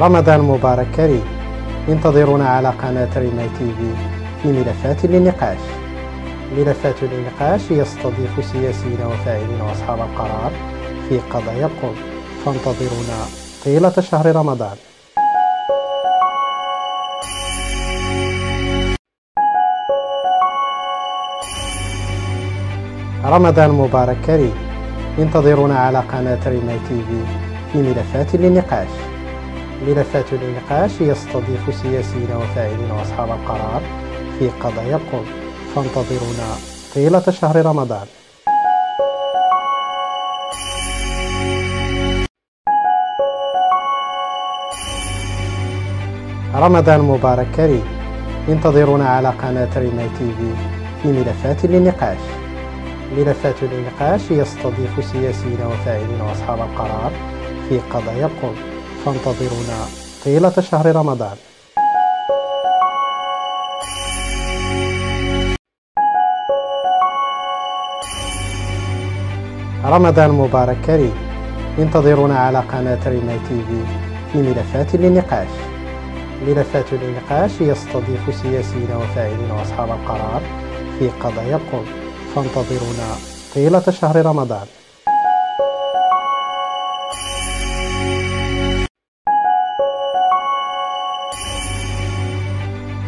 رمضان مبارك كريم. انتظرونا على قناة ريمال تيفي في ملفات للنقاش. ملفات للنقاش يستضيف سياسيين وفاعلين وأصحاب القرار في قضايا القوم، فانتظرونا طيلة شهر رمضان. رمضان مبارك كريم. انتظرونا على قناة ريمال تيفي في ملفات للنقاش. ملفات للنقاش يستضيف سياسيين وفاعلين وأصحاب القرار في قضايا القوم، فانتظرونا طيلة شهر رمضان. رمضان مبارك كريم. انتظرونا على قناة ريمال تيفي في ملفات للنقاش. ملفات للنقاش يستضيف سياسيين وفاعلين وأصحاب القرار في قضايا القوم، فانتظرونا طيلة شهر رمضان. رمضان مبارك كريم. انتظرونا على قناة ريمال تيفي في ملفات للنقاش. ملفات للنقاش يستضيف سياسيين وفاعلين وأصحاب القرار في قضايا القوم، فانتظرونا طيلة شهر رمضان.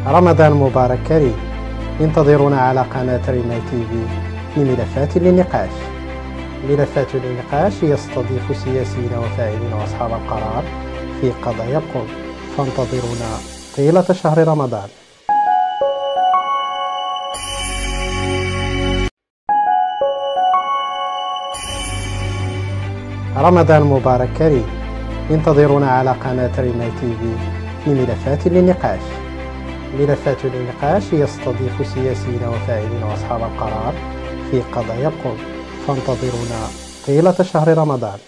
رمضان مبارك كريم. انتظرونا على قناة ريمال تيفي في ملفات للنقاش. ملفات للنقاش يستضيف سياسيين وفاعلين وأصحاب القرار في قضايا القوم، فانتظرونا طيلة شهر رمضان. رمضان مبارك كريم. انتظرونا على قناة ريمال تيفي في ملفات للنقاش. ملفات للنقاش يستضيف سياسيين وفاعلين وأصحاب القرار في قضايا القوم، فانتظرونا طيلة شهر رمضان.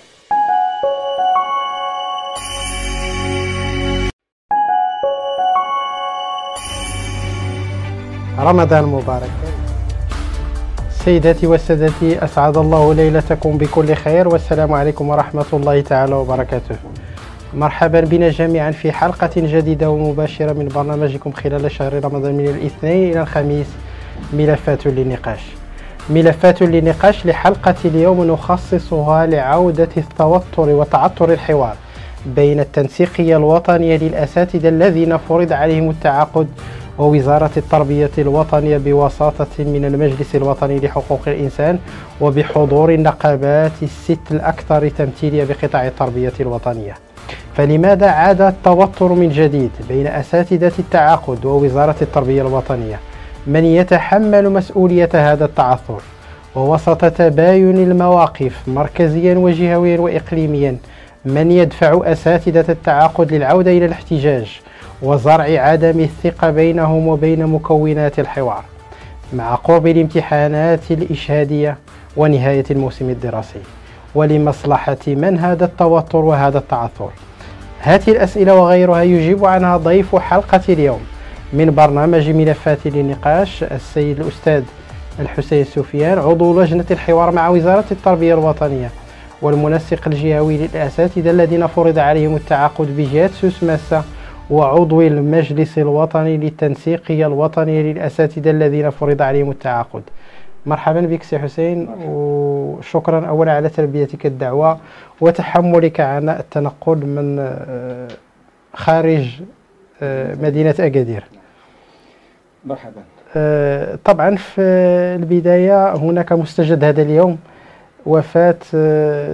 رمضان مبارك. سيداتي وسادتي، أسعد الله ليلتكم بكل خير، والسلام عليكم ورحمة الله تعالى وبركاته. مرحبا بنا جميعا في حلقة جديدة ومباشرة من برنامجكم خلال شهر رمضان من الاثنين إلى الخميس، ملفات للنقاش. ملفات للنقاش لحلقة اليوم نخصصها لعودة التوتر وتعثر الحوار بين التنسيقية الوطنية للأساتذة الذين فرض عليهم التعاقد ووزارة التربية الوطنية بوساطة من المجلس الوطني لحقوق الإنسان وبحضور النقابات الست الأكثر تمثيلية بقطاع التربية الوطنية. فلماذا عاد التوتر من جديد بين أساتذة التعاقد ووزارة التربية الوطنية؟ من يتحمل مسؤولية هذا التعثر؟ ووسط تباين المواقف مركزيا وجهويا وإقليميا، من يدفع أساتذة التعاقد للعودة إلى الاحتجاج وزرع عدم الثقة بينهم وبين مكونات الحوار مع قرب الامتحانات الإشهادية ونهاية الموسم الدراسي؟ ولمصلحة من هذا التوتر وهذا التعثر؟ هذه الأسئلة وغيرها يجيب عنها ضيف حلقة اليوم من برنامج ملفات للنقاش، السيد الأستاذ الحسين سفيان، عضو لجنة الحوار مع وزارة التربية الوطنية والمنسق الجهوي للأساتذة الذين فرض عليهم التعاقد بجهة سوس ماسة، وعضو المجلس الوطني للتنسيقية الوطنية للأساتذة الذين فرض عليهم التعاقد. مرحبا بك سي حسين، وشكرا أولا على تلبيتك الدعوة وتحملك عناء التنقل من خارج مدينة أكادير. مرحبا. طبعا في البداية هناك مستجد هذا اليوم، وفاة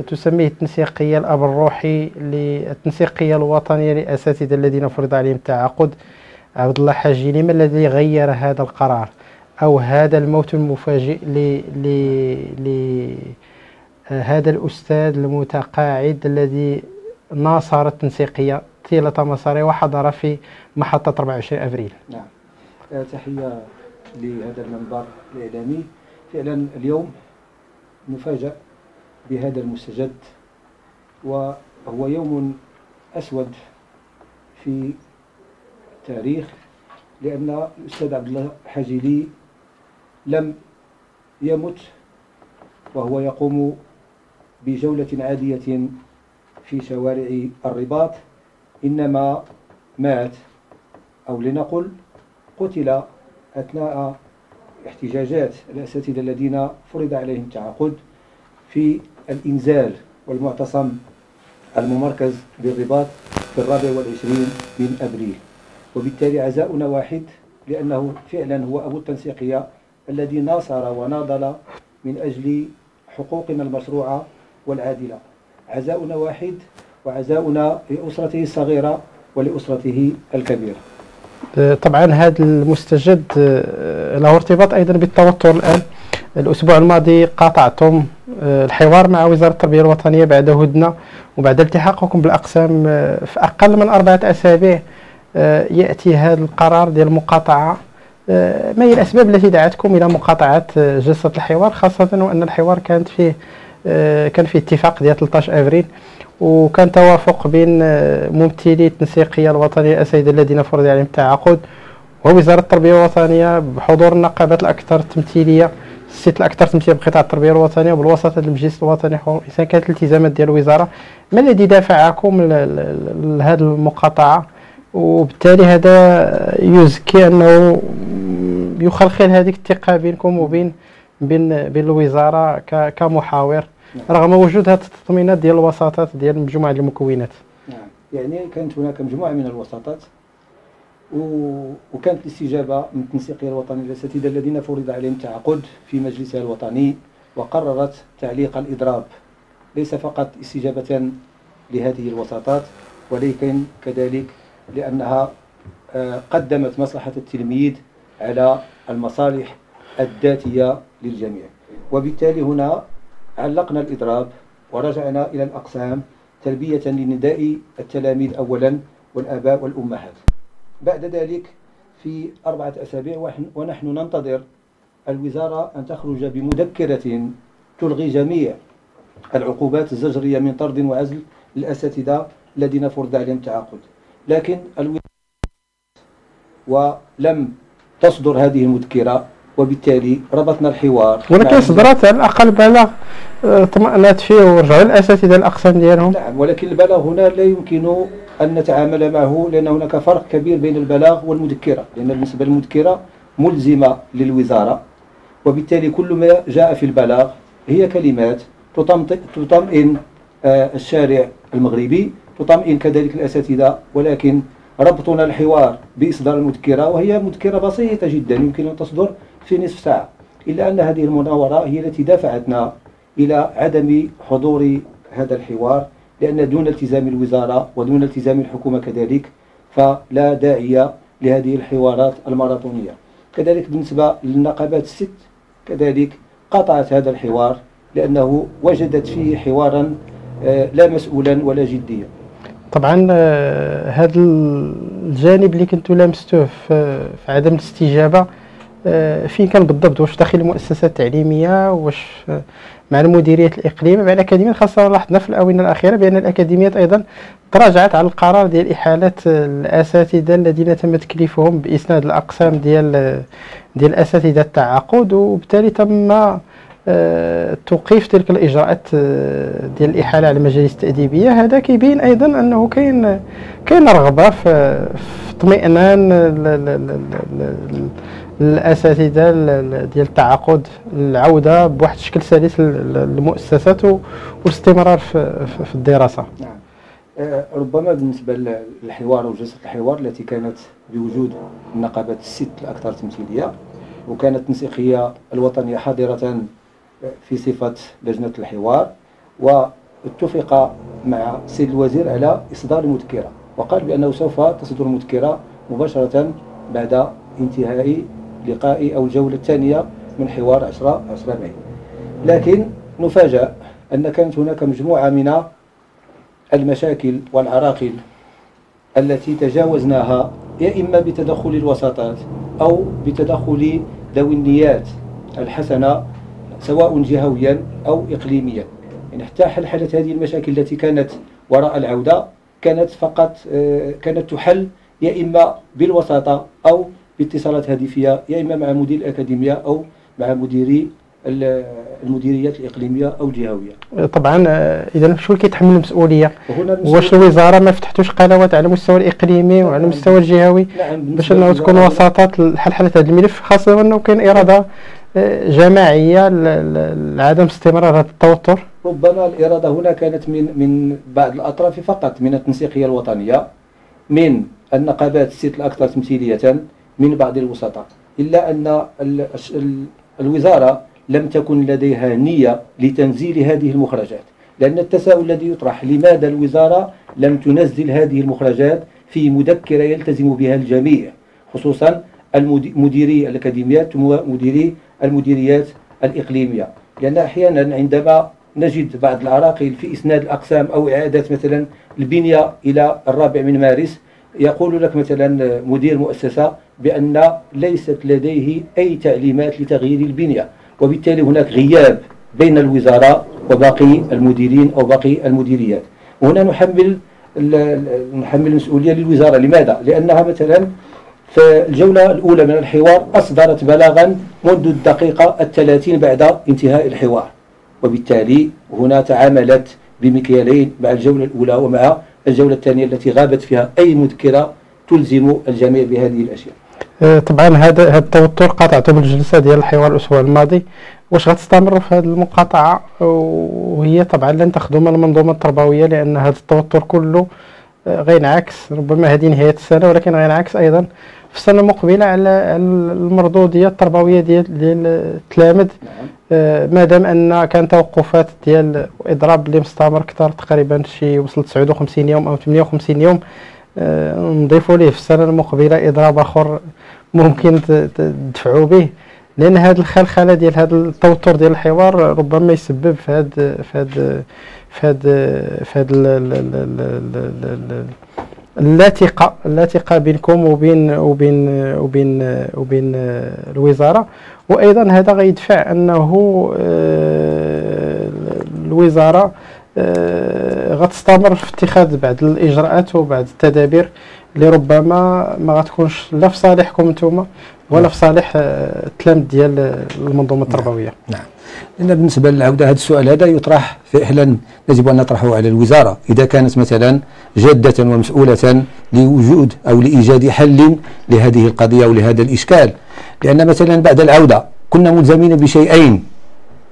تسميه التنسيقية الأب الروحي للتنسيقية الوطنية للأساتذة الذين فرض عليهم التعاقد، عبد الله حجيلي. ما الذي غير هذا القرار أو هذا الموت المفاجئ لهذا الأستاذ المتقاعد الذي ناصر التنسيقية طيلة مساره وحضر في محطة 24 أبريل؟ نعم، تحية لهذا المنبر الإعلامي. فعلا اليوم نفاجأ بهذا المستجد، وهو يوم أسود في التاريخ، لأن الأستاذ عبد الله حجيلي لم يمت وهو يقوم بجولة عادية في شوارع الرباط، إنما مات أو لنقل قتل أثناء احتجاجات الأساتذة الذين فرض عليهم التعاقد في الإنزال والمعتصم الممركز بالرباط في 24 من أبريل. وبالتالي عزاؤنا واحد، لأنه فعلا هو أبو التنسيقية الذي ناصر وناضل من أجل حقوقنا المشروعة والعادلة. عزاؤنا واحد، وعزاؤنا لأسرته الصغيرة ولأسرته الكبيرة. طبعا هذا المستجد له ارتباط أيضا بالتوتر الآن. الأسبوع الماضي قاطعتم الحوار مع وزارة التربية الوطنية بعد هدنة وبعد التحاقكم بالأقسام في أقل من 4 أسابيع. يأتي هذا القرار ديال المقاطعة. ما هي الأسباب التي دعتكم إلى مقاطعة جلسة الحوار، خاصة وأن الحوار كان فيه اتفاق ديال 13 أبريل وكان توافق بين ممثلي التنسيقية الوطنية الأساتذة الذين فرض عليهم التعاقد ووزارة التربية الوطنية بحضور النقابات الأكثر تمثيلية، الست الأكثر تمثيلية بقطاع التربية الوطنية وبالوساطة المجلس الوطني لحقوق الإنسان. كانت الالتزامات ديال الوزارة. ما الذي دافعكم لهذه المقاطعة؟ وبالتالي هذا يزكي أنه يخلخل هذه الثقة بينكم وبين بين الوزارة كمحاور، رغم وجود هذه التطمينات ديال الوساطات ديال مجموعة المكونات. نعم، يعني كانت هناك مجموعة من الوساطات وكانت الاستجابة من التنسيقية الوطنية للأساتذة الذين فرض عليهم التعاقد في مجلسها الوطني، وقررت تعليق الإضراب ليس فقط استجابة لهذه الوساطات، ولكن كذلك لأنها قدمت مصلحة التلميذ على المصالح الذاتية للجميع. وبالتالي هنا علقنا الإضراب ورجعنا إلى الأقسام تلبية لنداء التلاميذ أولا والآباء والأمهات. بعد ذلك في 4 أسابيع ونحن ننتظر الوزارة أن تخرج بمذكرة تلغي جميع العقوبات الزجرية من طرد وعزل للأساتذة الذين فرض عليهم التعاقد، لكن الوزارة ولم تصدر هذه المذكرة، وبالتالي ربطنا الحوار. ولكن صدرت على الأقل بلاغ اطمأنت فيه ورجعوا الأساتذة الأقسام ديالهم. نعم، ولكن البلاغ هنا لا يمكن أن نتعامل معه، لأن هناك فرق كبير بين البلاغ والمذكرة، لأن بالنسبة للمذكرة ملزمة للوزارة، وبالتالي كل ما جاء في البلاغ هي كلمات تطمئن الشارع المغربي، تطمئن كذلك الأساتذة، ولكن ربطنا الحوار بإصدار المذكرة، وهي مذكرة بسيطة جدا يمكن أن تصدر في نصف ساعة، إلا أن هذه المناورة هي التي دفعتنا إلى عدم حضور هذا الحوار، لأن دون التزام الوزارة ودون التزام الحكومة كذلك فلا داعي لهذه الحوارات الماراثونية. كذلك بالنسبة للنقابات الست كذلك قطعت هذا الحوار، لأنه وجدت فيه حوارا لا مسؤولا ولا جديا. طبعا هذا الجانب اللي كنتوا لامستوه في عدم الاستجابه فين كان بالضبط؟ واش داخل المؤسسه التعليميه، واش مع المديريه الاقليم، مع الاكاديميات؟ خاصه لاحظنا في الاونه الاخيره بان الاكاديميات ايضا تراجعت على القرار ديال احاله الاساتذه الذين تم تكليفهم باسناد الاقسام ديال الاساتذه التعاقد، وبالتالي تم توقيف تلك الاجراءات ديال الاحاله على المجالس التاديبيه. هذا كيبين ايضا انه كاين رغبه في اطمئنان الاساتذه ديال التعاقد، العوده بواحد الشكل سلس للمؤسسات والاستمرار في الدراسه. نعم، ربما بالنسبه للحوار وجلسه الحوار التي كانت بوجود النقابات الست الاكثر تمثيليه، وكانت التنسيقية الوطنية حاضرة في صفة لجنة الحوار، واتفق مع السيد الوزير على إصدار مذكرة، وقال بأنه سوف تصدر مذكرة مباشرة بعد انتهاء لقاء أو الجولة الثانية من حوار 10 مايو. لكن نفاجأ أن كانت هناك مجموعة من المشاكل والعراقيل التي تجاوزناها، يا إما بتدخل الوساطات أو بتدخل ذوي النيات الحسنة سواء جهويا أو إقليميا. يعني حتى حلت هذه المشاكل التي كانت وراء العودة كانت تحل يا إما بالوساطة أو باتصالات هاتفية، يا إما مع مدير الأكاديمية أو مع مديري المديريات الإقليمية أو الجهوية. طبعا إذا شكون كيتحمل المسؤولية؟ واش الوزارة ما فتحتوش قنوات على المستوى الإقليمي وعلى المستوى الجهوي باش أنه تكون وساطات لحل هذا الملف، خاصة أنه كاين إرادة جماعية لعدم استمرار هذا التوتر؟ ربما الإرادة هنا كانت من بعض الأطراف فقط، من التنسيقية الوطنية، من النقابات الست الأكثر تمثيلية، من بعض الوسطاء، إلا أن الوزارة لم تكن لديها نية لتنزيل هذه المخرجات، لأن التساؤل الذي يطرح لماذا الوزارة لم تنزل هذه المخرجات في مذكرة يلتزم بها الجميع، خصوصا مديري الأكاديميات ومديري المديريات الإقليمية، لأن أحيانا عندما نجد بعض العراقيل في إسناد الأقسام أو إعادة مثلا البنية إلى الرابع من مارس يقول لك مثلا مدير مؤسسة بأن ليست لديه أي تعليمات لتغيير البنية، وبالتالي هناك غياب بين الوزارة وباقي المديرين أو باقي المديريات. وهنا نحمل المسؤولية للوزارة. لماذا؟ لأنها مثلا في الجولة الأولى من الحوار أصدرت بلاغا منذ الدقيقة ال30 بعد انتهاء الحوار، وبالتالي هنا تعاملت بمكيالين مع الجولة الأولى ومع الجولة الثانية التي غابت فيها أي مذكرة تلزم الجميع بهذه الأشياء. طبعا هذا التوتر قاطعته من الجلسه ديال الحوار الاسبوع الماضي، واش غتستمر في هذه المقاطعه وهي طبعا لن تخدم المنظومه التربويه، لان هذا التوتر كله غينعكس ربما هذه نهايه السنه، ولكن غينعكس ايضا في السنه المقبله على المردوديه التربويه ديال التلامذ، ما دام ان كان توقفات ديال اضراب اللي مستمر اكثر تقريبا شي وصل 59 يوم او 58 يوم، نضيفوا ليه في السنه المقبله اضراب اخر ممكن تدفعوا به، لان هذه الخلخله ديال هذا التوتر ديال الحوار ربما يسبب في هذا اللاثقه بينكم وبين وبين وبين وبين الوزاره. وايضا هذا غيدفع انه الوزاره غتستمر في اتخاذ بعض الاجراءات وبعض التدابير اللي ربما ما غتكونش لا في صالحكم نتوما ولا في صالح التلامذ ديال المنظومه التربويه. نعم، لان بالنسبه للعوده هذا السؤال هذا يطرح فعلا يجب ان نطرحه على الوزاره، اذا كانت مثلا جاده ومسؤوله لوجود او لايجاد حل لهذه القضيه ولهذا الاشكال، لان مثلا بعد العوده كنا ملزمين بشيئين،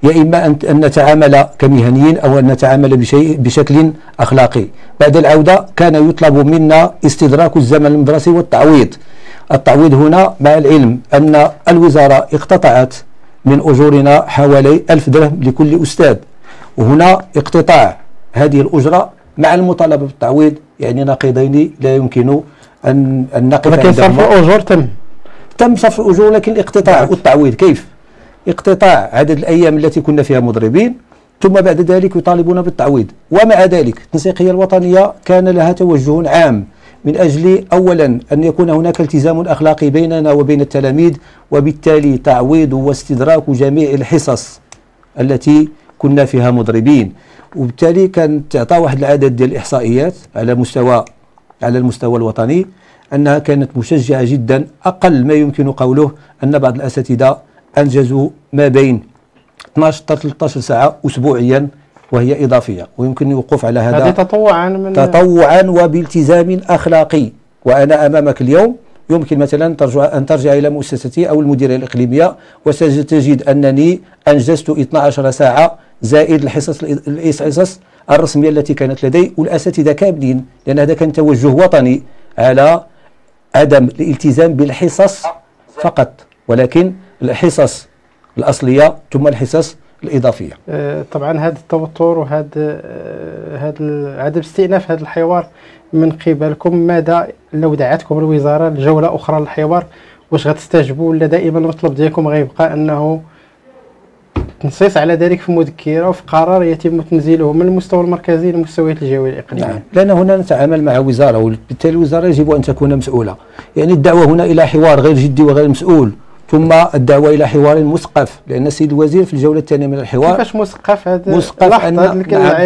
يا إما أن نتعامل كمهنيين أو أن نتعامل بشكل أخلاقي. بعد العودة كان يطلب منا استدراك الزمن المدرسي والتعويض. التعويض هنا مع العلم أن الوزارة اقتطعت من أجورنا حوالي 1000 درهم لكل أستاذ، وهنا اقتطاع هذه الأجرة مع المطالبة بالتعويض يعني نقيضين لا يمكن أن نقف عندهما. لكن صرف الأجور تم صرف الأجور، لكن الاقتطاع والتعويض كيف؟ اقتطاع عدد الأيام التي كنا فيها مضربين ثم بعد ذلك يطالبون بالتعويض. ومع ذلك التنسيقية الوطنية كان لها توجه عام من أجل أولا أن يكون هناك التزام أخلاقي بيننا وبين التلاميذ، وبالتالي تعويض واستدراك جميع الحصص التي كنا فيها مضربين، وبالتالي كان تعطى واحد العدد ديال الإحصائيات على المستوى الوطني أنها كانت مشجعة جدا. أقل ما يمكن قوله أن بعض الأساتذة أنجزوا ما بين 12 حتى 13 ساعة أسبوعيا وهي إضافية، ويمكن الوقوف على هذا تطوعا وبالتزام أخلاقي. وأنا أمامك اليوم يمكن مثلا أن ترجع إلى مؤسستي أو المديرية الإقليمية وستجد أنني أنجزت 12 ساعة زائد الحصص الرسمية التي كانت لدي، والأساتذة كاملين، لأن هذا كان توجه وطني على عدم الالتزام بالحصص فقط، ولكن الحصص الأصلية ثم الحصص الإضافية. طبعا هذا التوتر وهذا عدم استئناف هذا الحوار من قبلكم، ماذا لو دعتكم الوزارة لجولة أخرى للحوار واش غتستجبوا، ولا دائما المطلب ديالكم غيبقى أنه تنصيص على ذلك في مذكرة وفي قرار يتم تنزيله من المستوى المركزي للمستويات الجوية الإقليمية؟ نعم، لأن هنا نتعامل مع وزارة، وبالتالي الوزارة يجب أن تكون مسؤولة، يعني الدعوة هنا إلى حوار غير جدي وغير مسؤول ثم الدعوه الى حوار مثقف، لان السيد الوزير في الجوله الثانيه من الحوار. كيفاش مثقف هذا؟ مثقف أن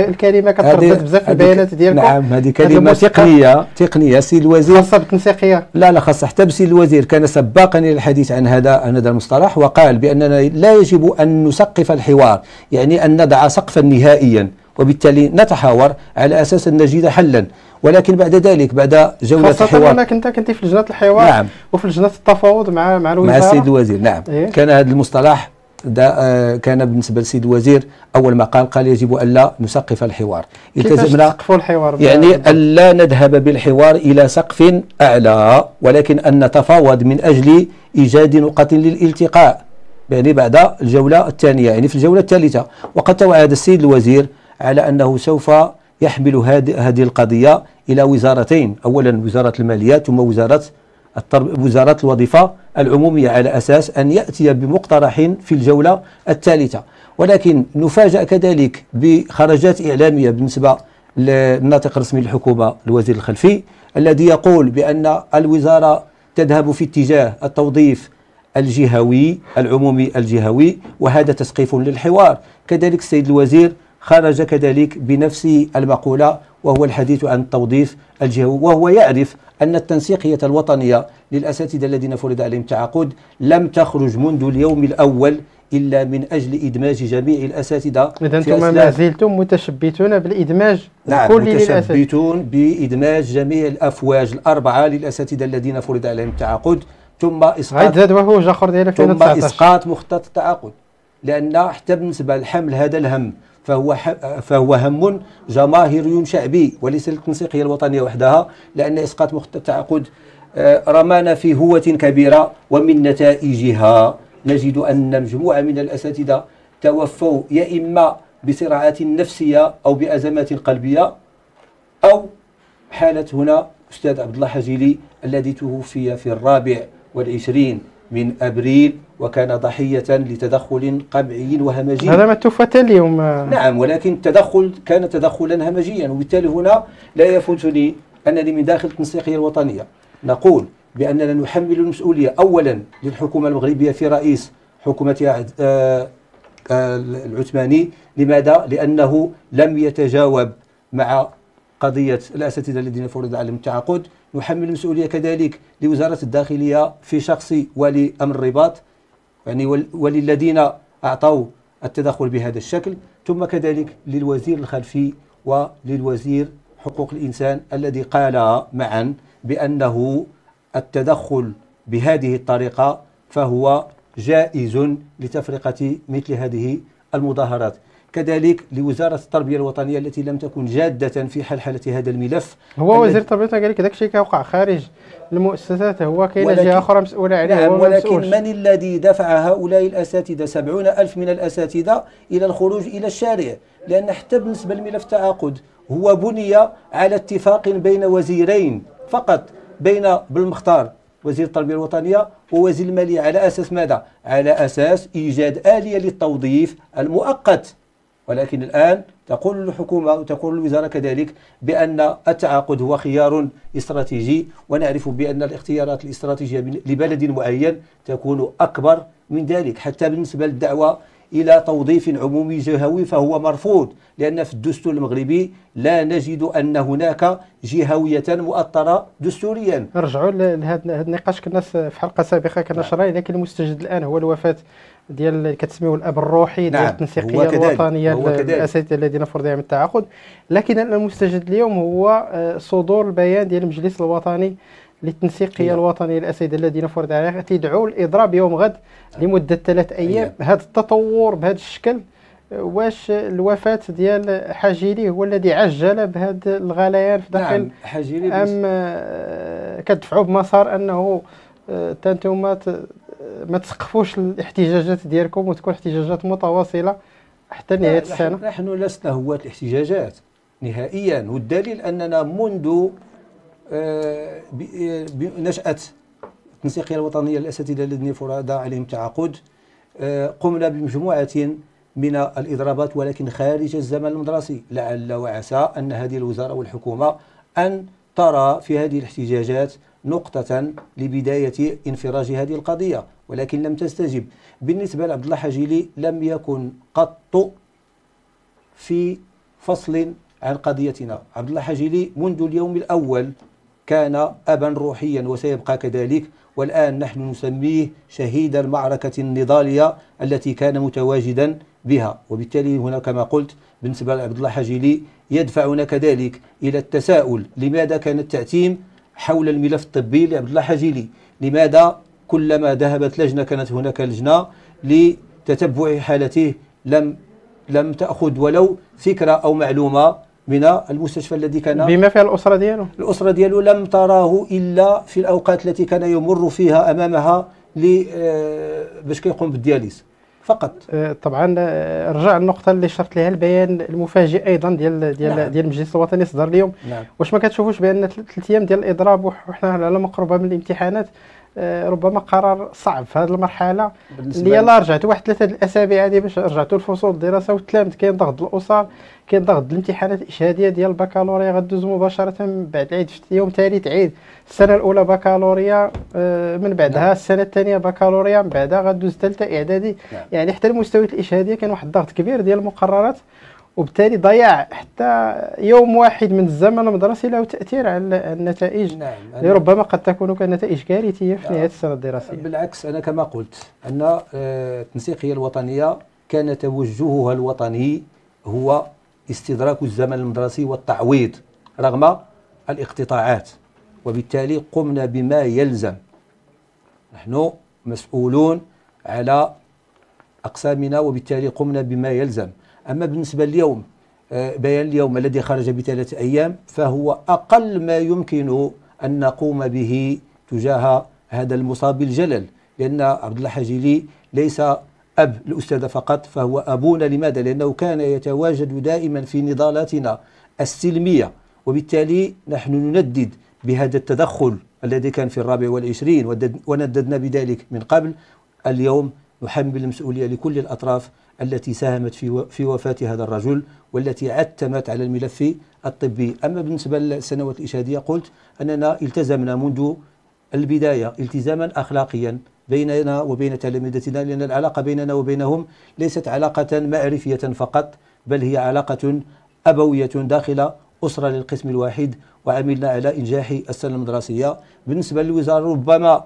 الكلمه كتردد بزاف في البيانات ديالكم. نعم هذه كلمه تقنيه السيد الوزير خاصه بالتنسيقيه. لا خاصه حتى بالسيد الوزير كان سباقا للحديث عن هذا المصطلح، وقال باننا لا يجب ان نسقف الحوار، يعني ان نضع سقفا نهائيا، وبالتالي نتحاور على اساس ان نجد حلا، ولكن بعد ذلك بعد جوله الحوار. خاصة انك انت كنت في لجنه الحوار. نعم. وفي لجنه التفاوض مع الوزير. مع السيد الوزير. نعم. إيه؟ كان هذا المصطلح كان بالنسبه للسيد الوزير اول ما قال يجب الا نسقف الحوار. التزمنا نسقفوا الحوار يعني الا نذهب بالحوار الى سقف اعلى، ولكن ان نتفاوض من اجل ايجاد نقاط للالتقاء، يعني بعد الجوله الثانيه، يعني في الجوله الثالثه. وقد توعد السيد الوزير على أنه سوف يحمل هذه القضية إلى وزارتين، أولا وزارة الماليات ثم وزارة الوظيفة العمومية، على أساس أن يأتي بمقترح في الجولة الثالثة. ولكن نفاجأ كذلك بخرجات إعلامية بالنسبة للناطق الرسمي للحكومة الوزير الخلفي، الذي يقول بأن الوزارة تذهب في اتجاه التوظيف الجهوي العمومي الجهوي، وهذا تسقيف للحوار. كذلك السيد الوزير خرج كذلك بنفس المقولة، وهو الحديث عن التوظيف الجهوي، وهو يعرف أن التنسيقية الوطنية للأساتذة الذين فرض عليهم التعاقد لم تخرج منذ اليوم الأول إلا من أجل إدماج جميع الأساتذة. إذا أنتم ما زلتم متشبتون بالإدماج. نعم، متشبتون بإدماج جميع الأفواج الأربعة للأساتذة الذين فرض عليهم التعاقد، ثم إسقاط مخطط التعاقد، لأن حتى بالنسبة لحمل هذا الهم فهو هم جماهيري شعبي، وليس التنسيقية الوطنية وحدها، لأن إسقاط مخطط التعاقد رمانا في هوة كبيرة، ومن نتائجها نجد أن مجموعة من الأساتذة توفوا يا إما بصراعات نفسية أو بأزمات قلبية، أو حالة هنا أستاذ عبد الله حجيلي الذي توفي في 24 من أبريل، وكان ضحية لتدخل قمعي وهمجي. هذا ما توفى اليوم. نعم، ولكن التدخل كان تدخلا همجيا، وبالتالي هنا لا يفوتني أنني من داخل التنسيقية الوطنية نقول بأننا نحمل المسؤولية أولا للحكومة المغربية في رئيس حكومتها العثماني. لماذا؟ لأنه لم يتجاوب مع قضية الأساتذة الذين فرض عليهم التعاقد. نحمل المسؤولية كذلك لوزارة الداخلية في شخص ولي أمر الرباط، يعني وللذين أعطوا التدخل بهذا الشكل، ثم كذلك للوزير الخلفي وللوزير حقوق الإنسان الذي قال معا بأنه التدخل بهذه الطريقة فهو جائز لتفرقة مثل هذه المظاهرات. كذلك لوزارة التربية الوطنية التي لم تكن جادة في حلحلة هذا الملف. هو وزير التربية قال لك داك الشيء كيوقع خارج المؤسسات، هو كاينه جهة أخرى مسؤولة عليه. نعم، ولكن من الذي دفع هؤلاء الأساتذة 70,000 من الأساتذة إلى الخروج إلى الشارع؟ لأن حتى بالنسبة لملف التعاقد هو بني على اتفاق بين وزيرين فقط، بين بالمختار وزير التربية الوطنية ووزير المالية، على أساس ماذا؟ على أساس إيجاد آلية للتوظيف المؤقت. ولكن الآن تقول الحكومة وتقول الوزارة كذلك بأن التعاقد هو خيار استراتيجي، ونعرف بأن الاختيارات الاستراتيجية لبلد معين تكون أكبر من ذلك. حتى بالنسبة للدعوة إلى توظيف عمومي جهوي فهو مرفوض، لأن في الدستور المغربي لا نجد أن هناك جهوية مؤطرة دستوريا. نرجعوا لهذا النقاش، كنا في حلقة سابقة كنا شرعي، لكن المستجد الآن هو الوفاة ديال كتسميو الاب الروحي ديال التنسيقيه الوطنيه للاساتذه الذين فرض عليهم التعاقد. لكن المستجد اليوم هو صدور البيان ديال المجلس الوطني للتنسيقيه الوطنيه للاساتذه الذين فرض عليهم، تيدعو الاضراب يوم غد لمده 3 أيام. هذا التطور بهذا الشكل، واش الوفاه ديال حجيلي هو الذي عجل بهذا الغليان في داخل؟ نعم، حجيلي ام كتدفعوا بمسار انه حتى انتم ما تسقفوش الاحتجاجات ديالكم وتكون احتجاجات متواصله حتى نهايه السنه؟ نحن لسنا هواة الاحتجاجات نهائيا، والدليل اننا منذ نشاه التنسيقيه الوطنيه للاساتذه الذين فرض عليهم التعاقد قمنا بمجموعه من الاضرابات، ولكن خارج الزمن المدرسي. لعل وعسى ان هذه الوزاره والحكومه ان ترى في هذه الاحتجاجات نقطة لبداية انفراج هذه القضية، ولكن لم تستجب. بالنسبة لعبد الله حجيلي لم يكن قط في فصل عن قضيتنا. عبد الله حجيلي منذ اليوم الأول كان أبا روحيا وسيبقى كذلك، والآن نحن نسميه شهيد المعركة النضالية التي كان متواجدا بها. وبالتالي هنا كما قلت بالنسبة لعبد الله حجيلي يدفعنا كذلك إلى التساؤل، لماذا كان التعتيم حول الملف الطبي لعبد الله حجيلي؟ لماذا كلما ذهبت لجنة كانت هناك لجنة لتتبع حالته لم تأخذ ولو فكرة أو معلومة من المستشفى الذي كان بما فيها الأسرة دياله؟ الأسرة دياله لم تراه إلا في الأوقات التي كان يمر فيها أمامها باش كيقوم بالدياليز فقط. طبعا رجع النقطه اللي شرت لها البيان المفاجئ ايضا ديال نعم. ديال المجلس الوطني صدر اليوم. نعم. واش ما كتشوفوش بان 3 ايام ديال الاضراب وحنا على مقربه من الامتحانات ربما قرار صعب في هذه المرحله اللي يلا رجعتوا واحد 3 الاسابيع هذه باش رجعتوا الفصول الدراسه والتلامذ، كاين ضغط الاسر، كاين ضغط الامتحانات الاشهاديه ديال البكالوريا غدوز مباشره بعد العيد في يوم ثالث عيد، السنه الاولى بكالوريا من بعدها نعم. السنه الثانيه بكالوريا من بعدها غدوز ثالثه اعدادي. نعم. يعني حتى المستويات الاشهاديه كان واحد الضغط كبير ديال المقررات، وبالتالي ضياع حتى يوم واحد من الزمن المدرسي له تأثير على النتائج. نعم. لربما قد تكون كنتائج كارثية في نهاية السنة الدراسية. بالعكس، أنا كما قلت أن التنسيقية الوطنية كان توجهها الوطني هو استدراك الزمن المدرسي والتعويض رغم الاقتطاعات، وبالتالي قمنا بما يلزم. نحن مسؤولون على أقسامنا وبالتالي قمنا بما يلزم. أما بالنسبة لليوم، بيان اليوم الذي خرج ب3 أيام فهو أقل ما يمكن أن نقوم به تجاه هذا المصاب بالجلل، لأن عبد الله حجيلي ليس أب الأستاذة فقط، فهو أبونا. لماذا؟ لأنه كان يتواجد دائما في نضالاتنا السلمية، وبالتالي نحن نندد بهذا التدخل الذي كان في 24 ونددنا بذلك من قبل. اليوم نحمل المسؤولية لكل الأطراف التي ساهمت في وفاة هذا الرجل والتي عتمت على الملف الطبي. أما بالنسبة للسنوات الإشهادية قلت أننا التزمنا منذ البداية التزاما أخلاقيا بيننا وبين تلامذتنا، لأن العلاقة بيننا وبينهم ليست علاقة معرفية فقط، بل هي علاقة أبوية داخل أسرة للقسم الواحد، وعملنا على إنجاح السنة المدرسية. بالنسبة للوزارة ربما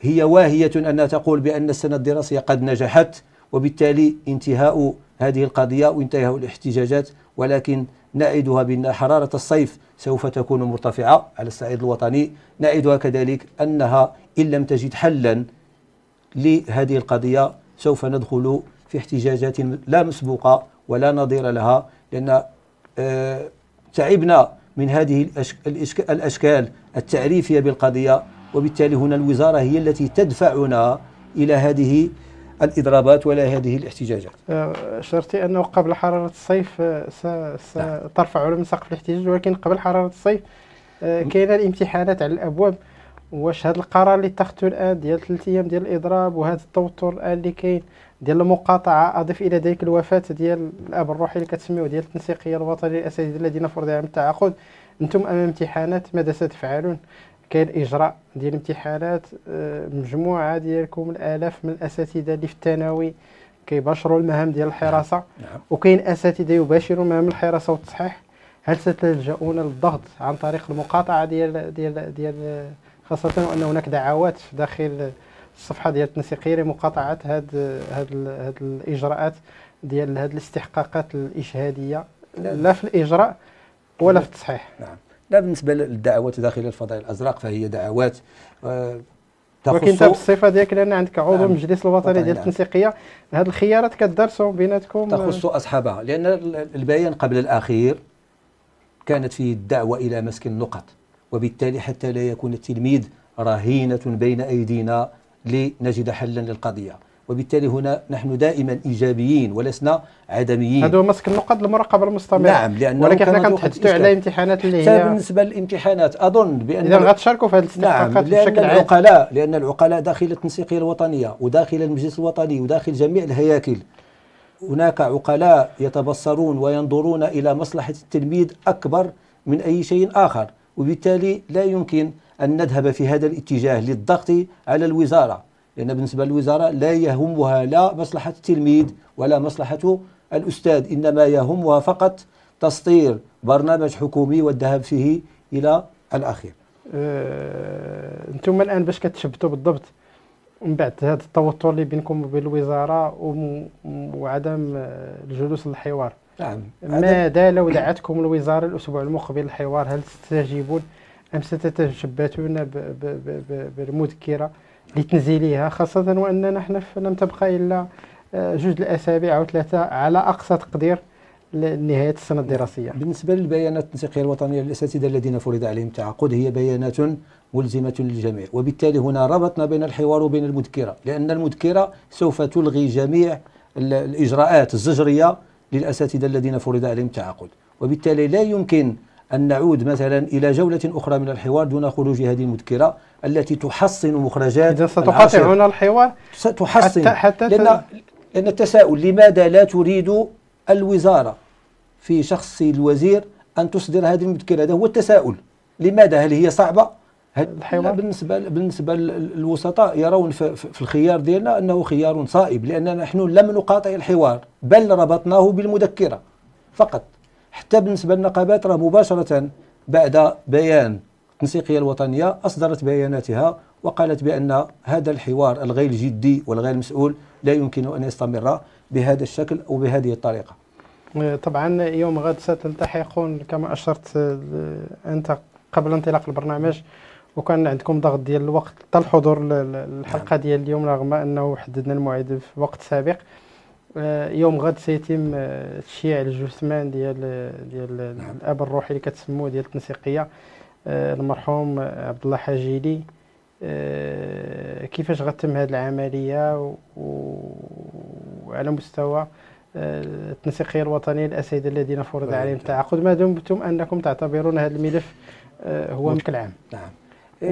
هي واهية أنها تقول بأن السنة الدراسية قد نجحت، وبالتالي انتهاء هذه القضية وانتهاء الاحتجاجات، ولكن نعدها بأن حرارة الصيف سوف تكون مرتفعة على الصعيد الوطني. نعدها كذلك أنها إن لم تجد حلا لهذه القضية سوف ندخل في احتجاجات لا مسبوقة ولا نظير لها، لأن تعبنا من هذه الأشكال التعريفية بالقضية، وبالتالي هنا الوزارة هي التي تدفعنا إلى هذه الإضرابات ولا هذه الاحتجاجات. شرتي أنه قبل حرارة الصيف سترفع من سقف الاحتجاج، ولكن قبل حرارة الصيف كاينة الامتحانات على الأبواب. واش هذا القرار اللي اتخذته الآن ديال 3 أيام ديال الإضراب وهذا التوتر الآن اللي كاين ديال المقاطعة، أضف إلى ذلك الوفاة ديال الأب الروحي اللي كتسميوه ديال التنسيقية الوطنية للأساتذة الذين فرض عليهم التعاقد، أنتم أمام امتحانات ماذا ستفعلون؟ كاين اجراء ديال الامتحانات، مجموعه ديالكم الالاف من الاساتذه اللي في الثانوي كيباشروا المهام ديال الحراسه، وكاين اساتذه يباشروا مهام الحراسه والتصحيح. هل ستلجؤون للضغط عن طريق المقاطعه ديال ديال ديال خاصه وان هناك دعوات داخل الصفحه ديال التنسيقيه لمقاطعه هاد الاجراءات ديال هاد الاستحقاقات الاشهاديه لا في الاجراء ولا في التصحيح؟ نعم. لا، بالنسبة للدعوات داخل الفضاء الأزرق فهي دعوات تخص، ولكن بالصفة ديالك لأن عندك عضو المجلس الوطني ديال التنسيقية، هاد الخيارات كتدرسوا بيناتكم تخص أصحابها، لأن البيان قبل الأخير كانت فيه الدعوة إلى مسك النقط، وبالتالي حتى لا يكون التلميذ رهينة بين أيدينا لنجد حلا للقضية. وبالتالي هنا نحن دائما ايجابيين ولسنا عدميين. هذا هو مسك النقط المراقبه المستمره. نعم، لأنه ولكن حنا كنتحدثوا على الامتحانات اللي هي بالنسبه للامتحانات اظن بان اذا غتشاركوا في هذه الاستحقاقات بشكل عام العقلاء، لان العقلاء داخل التنسيقيه الوطنيه وداخل المجلس الوطني وداخل جميع الهياكل هناك عقلاء يتبصرون وينظرون الى مصلحه التلميذ اكبر من اي شيء اخر، وبالتالي لا يمكن أن نذهب في هذا الاتجاه للضغط على الوزارة، لأن بالنسبة للوزارة لا يهمها لا مصلحة التلميذ ولا مصلحة الأستاذ، إنما يهمها فقط تسطير برنامج حكومي والذهاب فيه إلى الأخير. أنتم الآن باش كتشبتوا بالضبط من بعد هذا التوتر اللي بينكم وبين الوزارة وعدم الجلوس للحوار؟ نعم. ماذا لو دعتكم الوزارة الأسبوع المقبل للحوار، هل تستجيبون أم ستتشبتون بالمذكرة لتنزيلها، خاصة وأننا نحن لم تبقى إلا 2 أسابيع أو 3 على أقصى تقدير لنهاية السنة الدراسية؟ بالنسبة للبيانات التنسيقية الوطنية للأساتذة الذين فرض عليهم التعاقد هي بيانات ملزمة للجميع، وبالتالي هنا ربطنا بين الحوار وبين المذكرة، لأن المذكرة سوف تلغي جميع الإجراءات الزجرية للأساتذة الذين فرض عليهم التعاقد، وبالتالي لا يمكن أن نعود مثلا إلى جولة أخرى من الحوار دون خروج هذه المذكرة التي تحصن مخرجات. إذا ستقاطعون الحوار ستحصن حتى لأن التساؤل لماذا لا تريد الوزارة في شخص الوزير أن تصدر هذه المذكرة، هذا هو التساؤل، لماذا؟ هل هي صعبة؟ الحوار بالنسبة للوسطاء يرون في الخيار ديالنا أنه خيار صائب، لأننا نحن لم نقاطع الحوار بل ربطناه بالمذكرة فقط. حتى بالنسبة للنقابات راه مباشرة بعد بيان التنسيقية الوطنية أصدرت بياناتها وقالت بأن هذا الحوار الغير جدي والغير مسؤول لا يمكن أن يستمر بهذا الشكل أو بهذه الطريقة. طبعا يوم غد ستلتحقون كما أشرت أنت قبل انطلاق البرنامج، وكان عندكم ضغط ديال الوقت للحضور الحلقة ديال اليوم رغم أنه حددنا الموعد في وقت سابق. يوم غد سيتم تشييع الجثمان ديال الأب الروحي اللي كتسموه ديال التنسيقية، المرحوم عبد الله حجيلي. كيفاش غتم هذه العملية وعلى مستوى التنسيقية الوطنية للأساتذة الذين فرض عليهم التعاقد ما دمتم أنكم تعتبرون هذا الملف هو مشكل عام؟ نعم.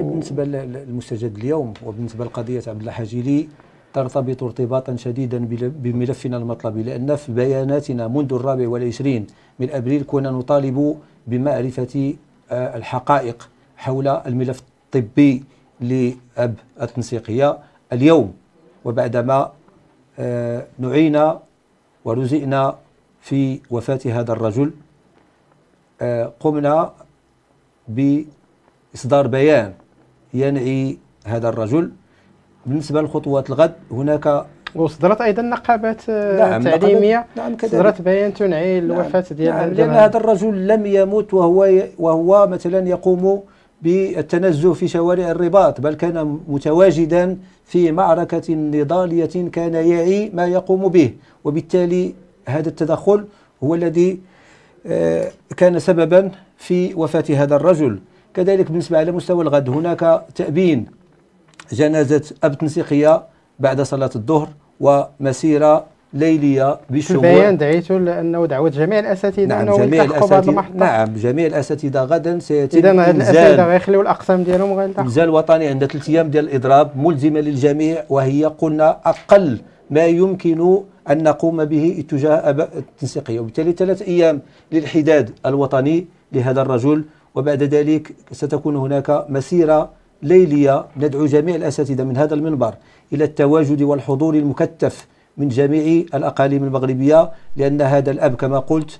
بالنسبة للمستجد اليوم وبالنسبة لقضية عبد الله حجيلي ترتبط ارتباطا شديدا بملفنا المطلبي، لأن في بياناتنا منذ 24 أبريل كنا نطالب بمعرفة الحقائق حول الملف الطبي لأب التنسيقية. اليوم وبعدما نعينا ورزئنا في وفاة هذا الرجل قمنا بإصدار بيان ينعي هذا الرجل. بالنسبة للخطوات الغد هناك وصدرت أيضا نقابات تعليمية، نعم صدرت بيان تنعي الوفاة ديال لأن هذا الرجل لم يموت وهو مثلا يقوم بالتنزه في شوارع الرباط، بل كان متواجدا في معركة نضالية كان يعي ما يقوم به، وبالتالي هذا التدخل هو الذي كان سببا في وفاة هذا الرجل. كذلك بالنسبة على مستوى الغد هناك تأبين جنازة أب تنسيقية بعد صلاة الظهر ومسيرة ليلية بالشمول. البيان دعيتو لأنه دعوة جميع الأساتذة، نعم جميع الأساتذة، نعم جميع الأساتذة غدا سيتم إذا هاد الأساتذة غيخليو الأقسام ديالهم وغيلتحقوا إنزال وطني عند 3 أيام ديال الإضراب ملزمة للجميع، وهي قلنا أقل ما يمكن أن نقوم به اتجاه أباء التنسيقية، وبالتالي 3 أيام للحداد الوطني لهذا الرجل، وبعد ذلك ستكون هناك مسيرة ليلية ندعو جميع الأساتذة من هذا المنبر إلى التواجد والحضور المكثف من جميع الأقاليم المغربية، لأن هذا الأب كما قلت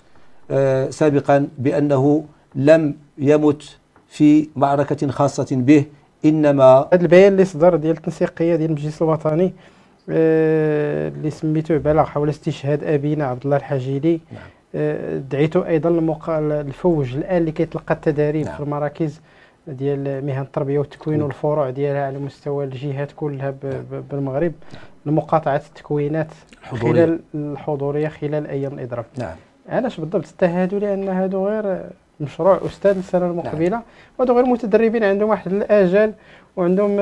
سابقا بأنه لم يمت في معركة خاصة به، إنما هذا البيان اللي صدر ديال التنسيقية ديال المجلس الوطني اللي سميتوه بلاغ حول استشهاد أبينا عبد الله الحجيلي، نعم. دعيتو أيضا الفوج الآن اللي كيتلقى التدريب، نعم. في المراكز ديال مهن التربيه والتكوين والفروع ديالها على مستوى الجهات كلها بالمغرب لمقاطعه التكوينات خلال الحضوريه خلال ايام الاضراب. نعم. علاش بالضبط التهادوا؟ لان هادو غير مشروع استاذ السنه المقبله، نعم. وهادو غير متدربين عندهم واحد الاجال وعندهم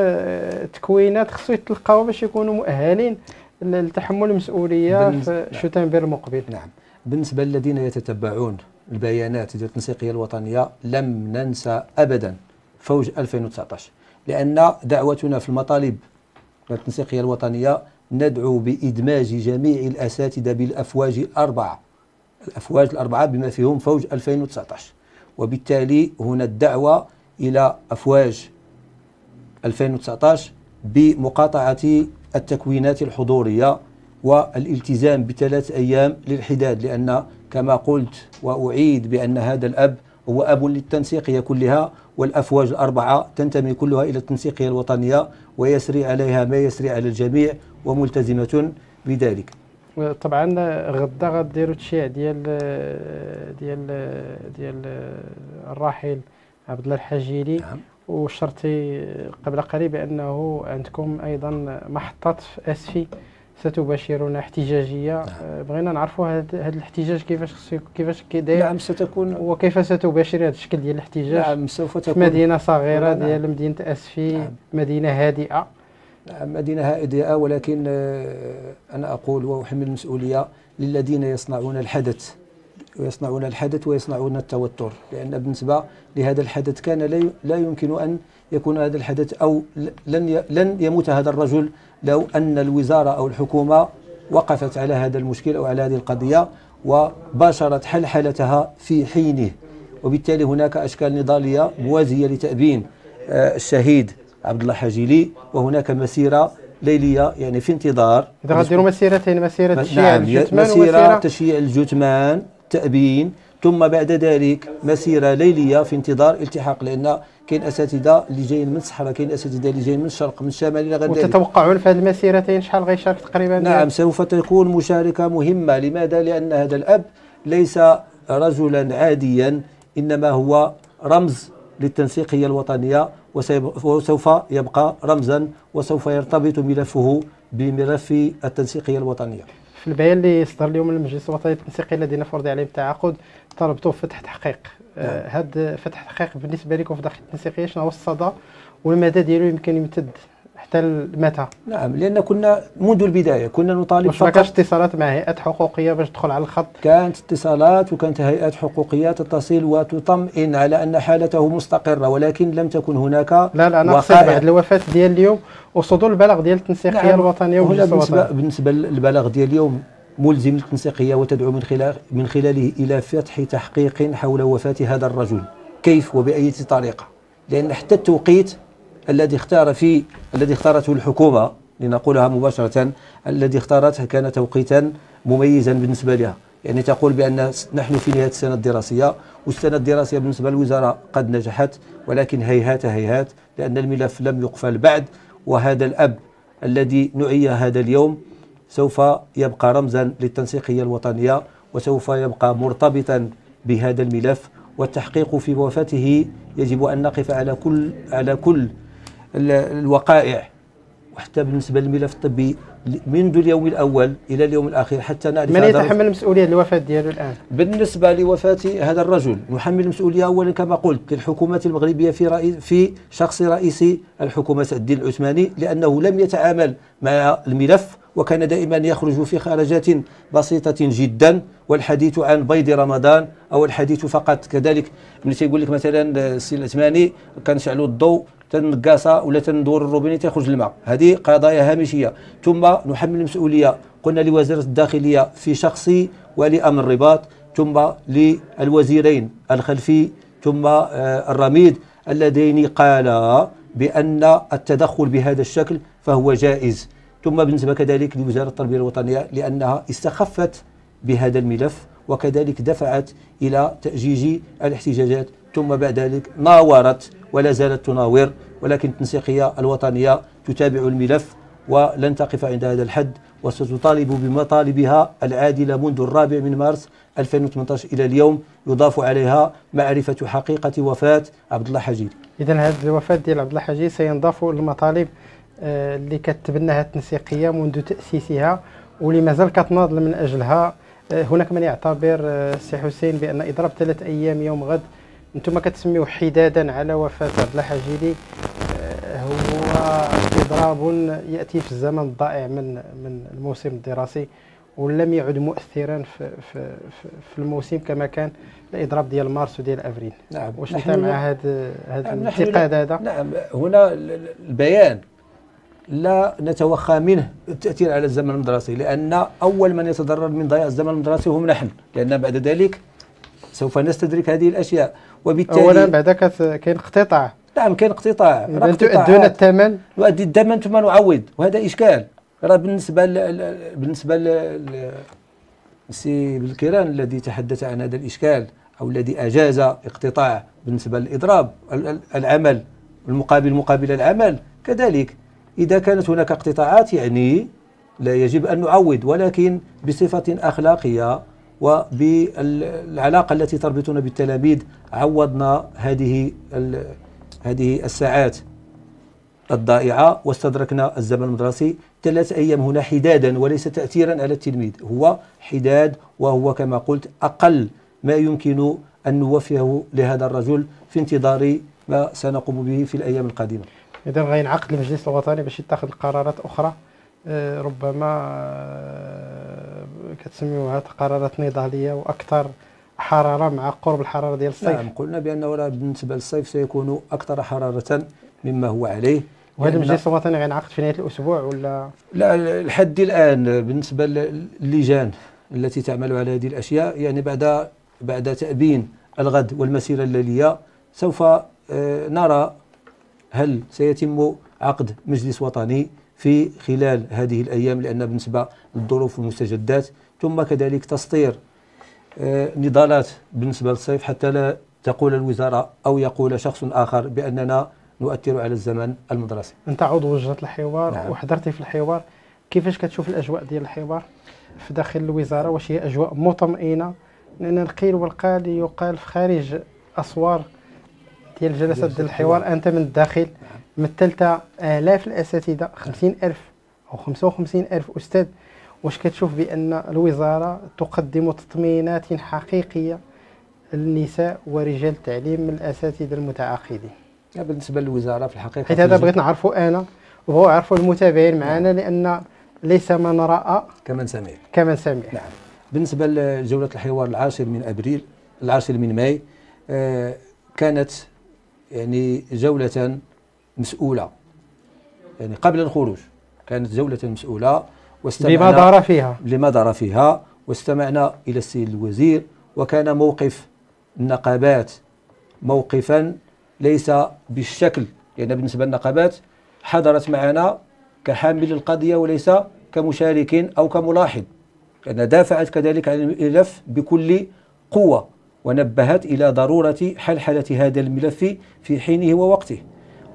تكوينات خصو يتلقاو باش يكونوا مؤهلين لتحمل المسؤوليه في شتنبر المقبل. نعم. بالنسبه للذين يتتبعون البيانات ديال التنسيقيه الوطنيه لم ننسى ابدا فوج 2019، لأن دعوتنا في المطالب التنسيقية الوطنية ندعو بإدماج جميع الأساتذة بالأفواج 4، الأفواج 4 بما فيهم فوج 2019، وبالتالي هنا الدعوة إلى أفواج 2019 بمقاطعة التكوينات الحضورية والالتزام ب3 أيام للحداد، لأن كما قلت وأعيد بأن هذا الأب هو أب للتنسيقية كلها، والأفواج الأربعة تنتمي كلها إلى التنسيقية الوطنية ويسري عليها ما يسري على الجميع وملتزمة بذلك. طبعا غدا غديروا التشيع ديال ديال ديال الراحل عبد الله حجيلي، وشرتي قبل قليل بأنه عندكم أيضا محطة أسفي ستباشرون احتجاجية. بغينا نعرفوا هذا الاحتجاج كيفاش كيداير. نعم ستكون، وكيف ستباشر هذا الشكل ديال الاحتجاج؟ نعم سوف تكون مدينة صغيرة ديال مدينة أسفي. نعم. مدينة هادئة. نعم مدينة هادئة، ولكن أنا أقول وأحمل المسؤولية للذين يصنعون الحدث ويصنعون التوتر، لأن بالنسبة لهذا الحدث كان لا يمكن أن يكون هذا الحدث، أو لن يموت هذا الرجل لو أن الوزارة أو الحكومة وقفت على هذا المشكل أو على هذه القضية وباشرت حلحلتها في حينه. وبالتالي هناك أشكال نضالية موازية لتأبين الشهيد عبد الله حجيلي، وهناك مسيرة ليلية يعني في انتظار. إذا غديروا مسيرتين، مسيرة تشييع الجثمان ومسيرة تشييع الجثمان تأبين، ثم بعد ذلك مسيرة ليلية في انتظار التحاق، لأن كاين أساتذة اللي جايين من الصحراء، كاين أساتذة اللي جايين من الشرق من الشمال إلى غير ذلك. وتتوقعون في هذه المسيرتين شحال غيشارك تقريبا؟ نعم سوف تكون مشاركة مهمة. لماذا؟ لأن هذا الأب ليس رجلا عاديا، إنما هو رمز للتنسيقية الوطنية، وسوف يبقى رمزا، وسوف يرتبط ملفه بملف التنسيقية الوطنية. في البيان اللي صدر اليوم المجلس الوطني التنسيقي الذين فرض عليهم التعاقد طلبتوا فتح تحقيق. هذا فتح تحقيق بالنسبه لكم في داخل التنسيقيه شنو هو الصدى والمدى ديالو؟ يمكن يمتد حتى متى؟ نعم لان كنا منذ البدايه كنا نطالب فقط. ما كانش اتصالات مع هيئات حقوقيه باش تدخل على الخط؟ كانت اتصالات وكانت هيئات حقوقيه تتصل وتطمئن على ان حالته مستقره، ولكن لم تكن هناك. لا انا اقصد بعد الوفاه ديال اليوم وصدور البلاغ ديال التنسيقيه. نعم. الوطنيه والمجلس الوطني بالنسبه للبلاغ ديال اليوم ملزم التنسيقيه وتدعو من خلاله الى فتح تحقيق حول وفاه هذا الرجل، كيف وبأي طريقه، لان حتى التوقيت الذي اختارته الحكومه، لنقولها مباشره، الذي اختارته كان توقيتا مميزا بالنسبه لها، يعني تقول بان نحن في نهايه السنه الدراسيه، والسنه الدراسيه بالنسبه للوزاره قد نجحت، ولكن هيهات لان الملف لم يقفل بعد. وهذا الاب الذي نعي هذا اليوم سوف يبقى رمزا للتنسيقيه الوطنيه، وسوف يبقى مرتبطا بهذا الملف، والتحقيق في وفاته يجب ان نقف على كل الوقائع، وحتى بالنسبه للملف الطبي منذ اليوم الاول الى اليوم الاخير حتى نعرف. من يتحمل المسؤوليه للوفاه ديالو الان؟ بالنسبه لوفاه هذا الرجل نحمل المسؤوليه اولا كما قلت للحكومه المغربيه في شخص رئيس الحكومه الدين العثماني، لانه لم يتعامل مع الملف وكان دائما يخرج في خرجات بسيطه جدا، والحديث عن بيض رمضان او الحديث فقط. كذلك ملي تيقول لك مثلا السي العثماني كنشعلوا الضوء تنقاصه ولا تندور الروبيني تيخرج الماء، هذه قضايا هامشيه. ثم نحمل المسؤوليه قلنا لوزاره الداخليه في شخصي ولي امن الرباط، ثم للوزيرين الخلفي ثم الرميد اللذين قالا بان التدخل بهذا الشكل فهو جائز. ثم بالنسبه كذلك لوزاره التربيه الوطنيه لانها استخفت بهذا الملف وكذلك دفعت الى تاجيج الاحتجاجات، ثم بعد ذلك ناورت ولا زالت تناور، ولكن التنسيقيه الوطنيه تتابع الملف ولن تقف عند هذا الحد، وستطالب بمطالبها العادله منذ 4 مارس 2018 الى اليوم، يضاف عليها معرفه حقيقه وفاه عبد الله حجيلي. اذا هذه الوفاه ديال عبد الله حجيلي سينضاف للمطالب اللي كتبناها التنسيقيه منذ تاسيسها واللي مازال كتناضل من اجلها. هناك من يعتبر السي حسين بان اضراب 3 أيام يوم غد انتم كتسميوه حدادا على وفاه عبد الله حجيلي هو اضراب ياتي في الزمن الضائع من الموسم الدراسي، ولم يعد مؤثرا في الموسم كما كان الاضراب ديال مارس وديال افريل. نعم واش انت مع هذا الانتقاد هذا؟ نعم هنا البيان لا نتوخى منه التأثير على الزمن الدراسي، لأن أول من يتضرر من ضياع الزمن الدراسي هم نحن، لأن بعد ذلك سوف نستدرك هذه الأشياء. وبالتالي أولا بعد ذلك كاين اقتطاع نعم كاين اقتطاع. إذا تؤدون الثمن؟ نؤدي الثمن ثم نعوض، وهذا إشكال. راه بالنسبة للسي بالكيران الذي تحدث عن هذا الإشكال أو الذي أجاز اقتطاع بالنسبة للإضراب العمل المقابل مقابل العمل، كذلك إذا كانت هناك اقتطاعات يعني لا يجب أن نعوض، ولكن بصفة أخلاقية وبالعلاقة التي تربطنا بالتلاميذ عوضنا هذه الساعات الضائعة، واستدركنا الزمن المدرسي 3 أيام هنا حدادا وليس تأثيرا على التلميذ، هو حداد وهو كما قلت أقل ما يمكن أن نوفيه لهذا الرجل في انتظار ما سنقوم به في الأيام القادمة. إذا غينعقد المجلس الوطني باش يتخذ قرارات أخرى ربما كتسميوها قرارات نضالية وأكثر حرارة مع قرب الحرارة ديال الصيف. نعم قلنا بأنه بالنسبة للصيف سيكون أكثر حرارة مما هو عليه. وهذا المجلس الوطني غينعقد في نهاية الأسبوع ولا؟ لا لحد الآن بالنسبة للجان التي تعمل على هذه الأشياء يعني بعد تأبين الغد والمسيرة الليلية سوف نرى هل سيتم عقد مجلس وطني في خلال هذه الأيام، لأن بالنسبة للظروف والمستجدات، ثم كذلك تسطير نضالات بالنسبة للصيف حتى لا تقول الوزارة أو يقول شخص آخر بأننا نؤثر على الزمن المدرسي. أنت عضو لجنة الحوار. نعم. وحضرتي في الحوار، كيفاش كتشوف الأجواء ديال الحوار في داخل الوزارة؟ واش هي أجواء مطمئنة؟ لأن القيل والقال يقال في خارج أسوار ديال الجلسات ديال الحوار. أنت من الداخل مثلت آلاف الأساتذة، 50,000 أو 55,000 أستاذ، واش كتشوف بأن الوزارة تقدم تطمينات حقيقية للنساء ورجال التعليم من الأساتذة المتعاقدين؟ بالنسبة للوزارة في الحقيقة حيت هذا بغيت نعرفه أنا وبغاو يعرفوا المتابعين معنا، لأن ليس من رأى كمن سمع. نعم بالنسبة لجولة الحوار العاشر من ماي كانت يعني جولة مسؤولة، يعني قبل الخروج كانت جولة مسؤولة لما دار فيها واستمعنا إلى السيد الوزير، وكان موقف النقابات موقفا ليس بالشكل، يعني بالنسبة للنقابات حضرت معنا كحامل القضية وليس كمشارك أو كملاحظ، لأنها دافعت كذلك عن الملف بكل قوة ونبهت إلى ضرورة حلحلة هذا الملف في حينه ووقته.